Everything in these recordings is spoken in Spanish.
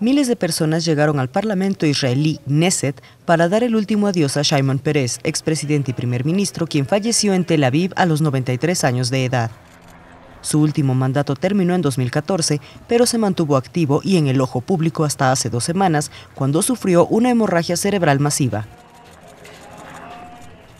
Miles de personas llegaron al Parlamento israelí Knesset para dar el último adiós a Shimon Peres, expresidente y primer ministro, quien falleció en Tel Aviv a los 93 años de edad. Su último mandato terminó en 2014, pero se mantuvo activo y en el ojo público hasta hace 2 semanas, cuando sufrió una hemorragia cerebral masiva.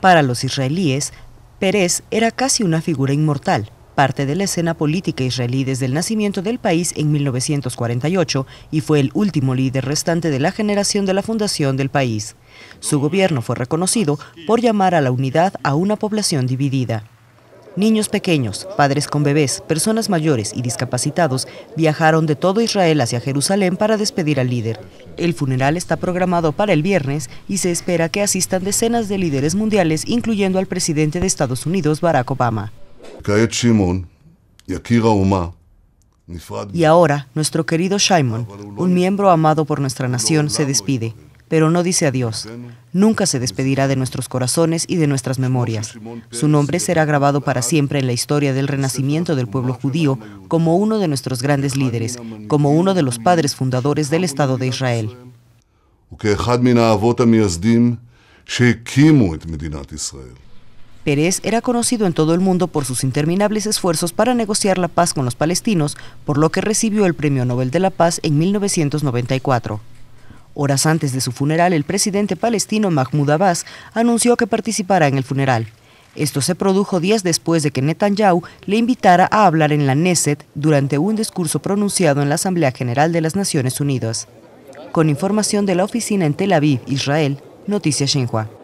Para los israelíes, Peres era casi una figura inmortal, parte de la escena política israelí desde el nacimiento del país en 1948 y fue el último líder restante de la generación de la fundación del país. Su gobierno fue reconocido por llamar a la unidad a una población dividida. Niños pequeños, padres con bebés, personas mayores y discapacitados viajaron de todo Israel hacia Jerusalén para despedir al líder. El funeral está programado para el viernes y se espera que asistan decenas de líderes mundiales, incluyendo al presidente de Estados Unidos, Barack Obama. Y ahora, nuestro querido Shimon, un miembro amado por nuestra nación, se despide, pero no dice adiós. Nunca se despedirá de nuestros corazones y de nuestras memorias. Su nombre será grabado para siempre en la historia del renacimiento del pueblo judío como uno de nuestros grandes líderes, como uno de los padres fundadores del Estado de Israel. Peres era conocido en todo el mundo por sus interminables esfuerzos para negociar la paz con los palestinos, por lo que recibió el Premio Nobel de la Paz en 1994. Horas antes de su funeral, el presidente palestino Mahmoud Abbas anunció que participará en el funeral. Esto se produjo días después de que Netanyahu le invitara a hablar en la Knesset durante un discurso pronunciado en la Asamblea General de las Naciones Unidas. Con información de la oficina en Tel Aviv, Israel, Noticias Xinhua.